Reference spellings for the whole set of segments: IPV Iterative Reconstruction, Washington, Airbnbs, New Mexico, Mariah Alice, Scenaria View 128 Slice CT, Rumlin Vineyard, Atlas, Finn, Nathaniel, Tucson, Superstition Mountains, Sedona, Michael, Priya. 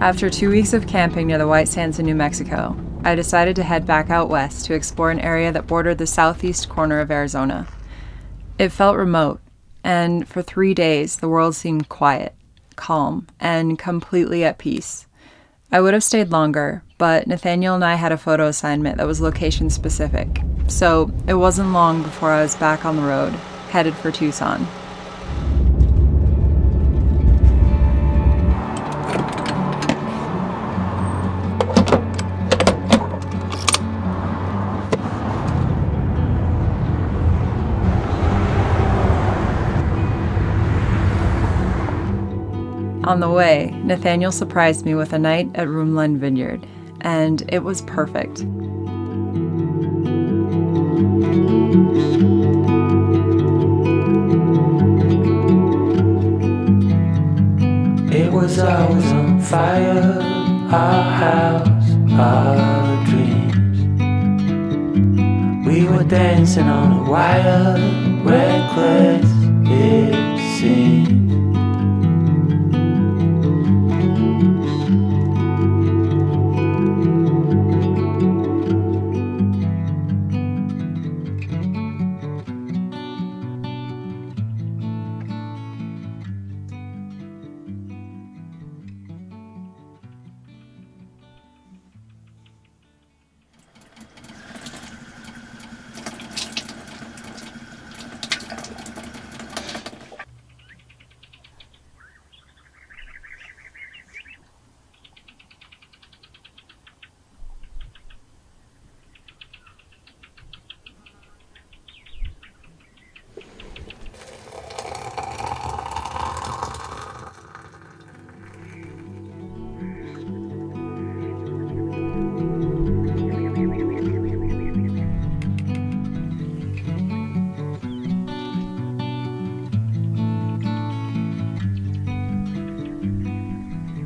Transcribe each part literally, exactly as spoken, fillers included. After two weeks of camping near the White Sands in New Mexico, I decided to head back out west to explore an area that bordered the southeast corner of Arizona. It felt remote, and for three days the world seemed quiet, calm, and completely at peace. I would have stayed longer, but Nathaniel and I had a photo assignment that was location-specific, so it wasn't long before I was back on the road, headed for Tucson. On the way, Nathaniel surprised me with a night at Rumlin Vineyard, and it was perfect. It was always on fire, our house, our dreams. We were dancing on a wire, reckless it seemed.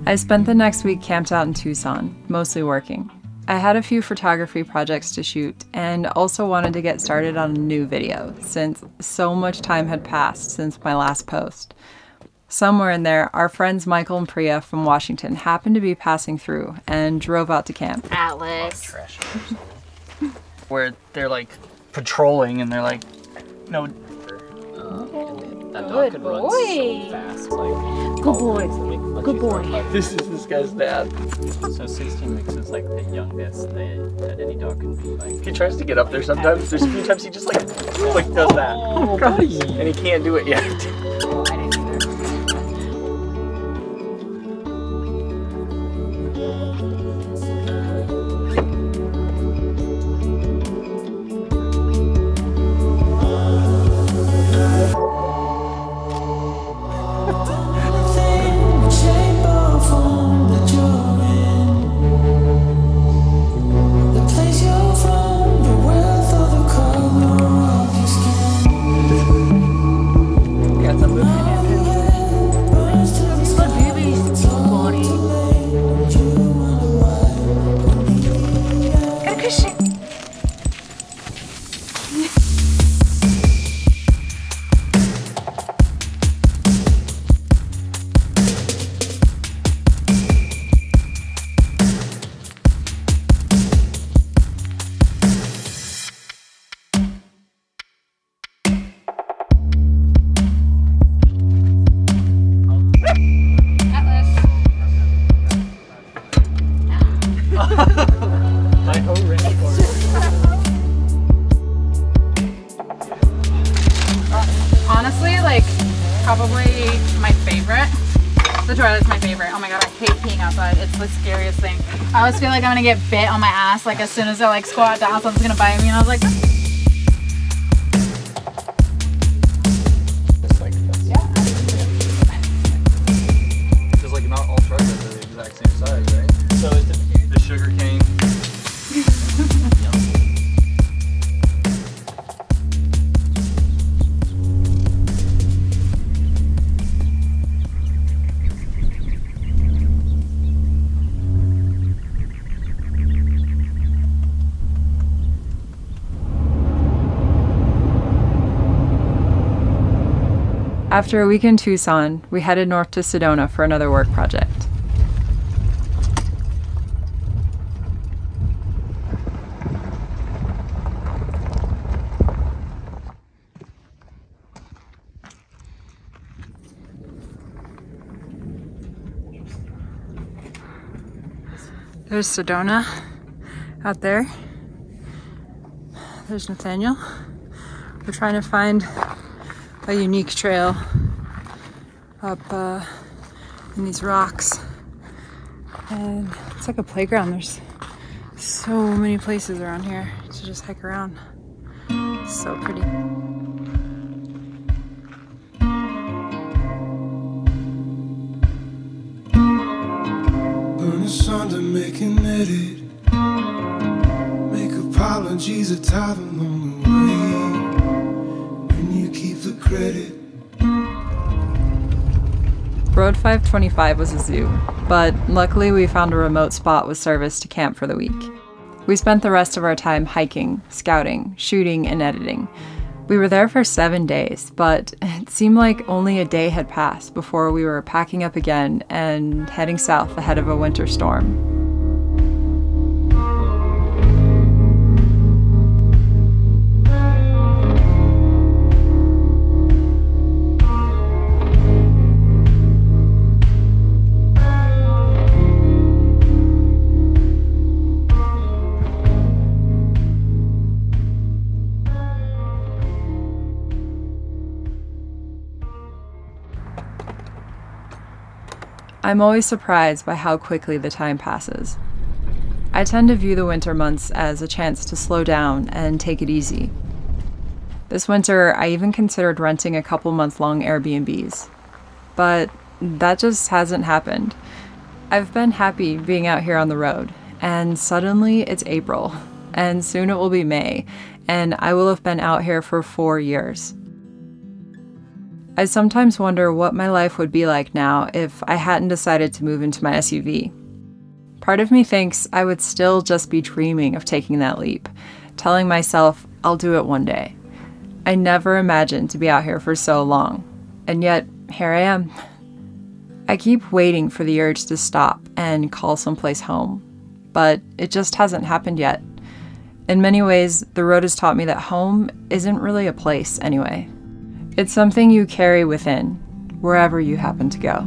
I spent the next week camped out in Tucson, mostly working. I had a few photography projects to shoot and also wanted to get started on a new video since so much time had passed since my last post. Somewhere in there, our friends Michael and Priya from Washington happened to be passing through and drove out to camp. Atlas. Where they're like patrolling and they're like, no. That dog could run so fast. Like, good boy. Good boy. This is this guy's dad. So sixteen weeks is like the youngest that, that any dog can be. Like, he tries to get up there sometimes. There's a few times he just like, like does that. Oh, and he can't do it yet. Oh, I didn't I always feel like I'm gonna get bit on my ass, like as soon as I like squat down, someone's gonna bite me, and I was like, just like this. Yeah. Because like not all trucks are the exact same size, right? So is the, the sugar cane. After a week in Tucson, we headed north to Sedona for another work project. There's Sedona out there. There's Nathaniel. We're trying to find a unique trail up uh, in these rocks. And it's like a playground. There's so many places around here to just hike around. It's so pretty. Under making edit, make apologies a tithe along the way, and you keep the credit. Road five twenty-five was a zoo, but luckily we found a remote spot with service to camp for the week. We spent the rest of our time hiking, scouting, shooting, and editing. We were there for seven days, but it seemed like only a day had passed before we were packing up again and heading south ahead of a winter storm. I'm always surprised by how quickly the time passes. I tend to view the winter months as a chance to slow down and take it easy. This winter, I even considered renting a couple month-long Airbnbs, but that just hasn't happened. I've been happy being out here on the road, and suddenly it's April, and soon it will be May, and I will have been out here for four years. I sometimes wonder what my life would be like now if I hadn't decided to move into my S U V. Part of me thinks I would still just be dreaming of taking that leap, telling myself I'll do it one day. I never imagined to be out here for so long, and yet here I am. I keep waiting for the urge to stop and call someplace home, but it just hasn't happened yet. In many ways, the road has taught me that home isn't really a place anyway. It's something you carry within, wherever you happen to go.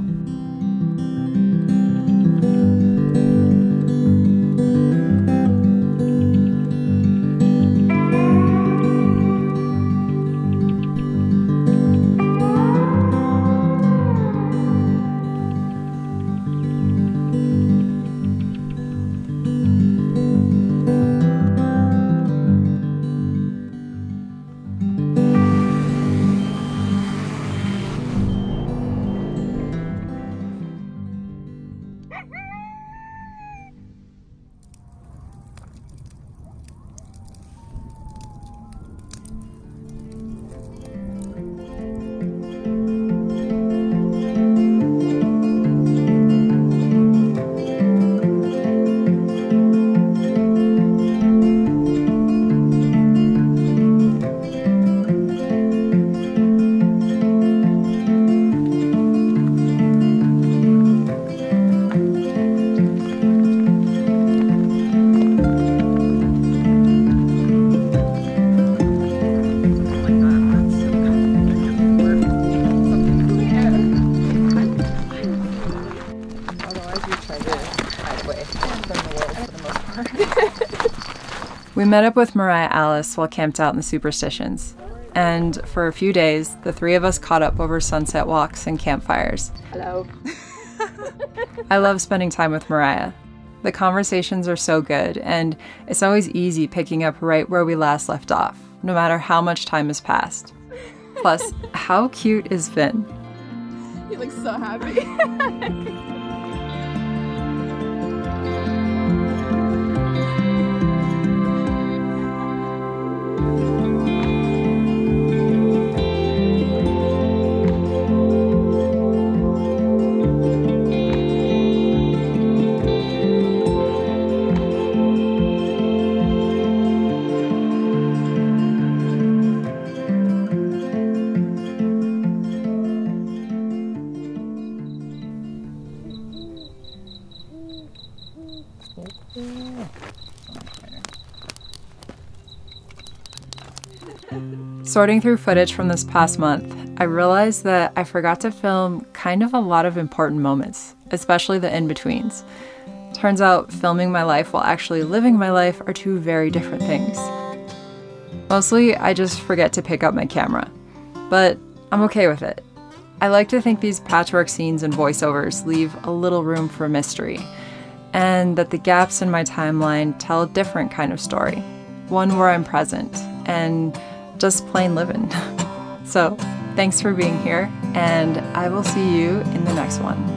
We met up with Mariah Alice while camped out in the Superstitions, and for a few days, the three of us caught up over sunset walks and campfires. Hello. I love spending time with Mariah. The conversations are so good, and it's always easy picking up right where we last left off, no matter how much time has passed. Plus, how cute is Finn? He looks so happy. Sorting through footage from this past month, I realized that I forgot to film kind of a lot of important moments, especially the in-betweens. Turns out filming my life while actually living my life are two very different things. Mostly, I just forget to pick up my camera, but I'm okay with it. I like to think these patchwork scenes and voiceovers leave a little room for mystery, and that the gaps in my timeline tell a different kind of story, one where I'm present and just plain living. So, thanks for being here, and I will see you in the next one.